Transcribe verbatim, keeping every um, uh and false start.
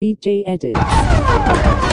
V J Editz.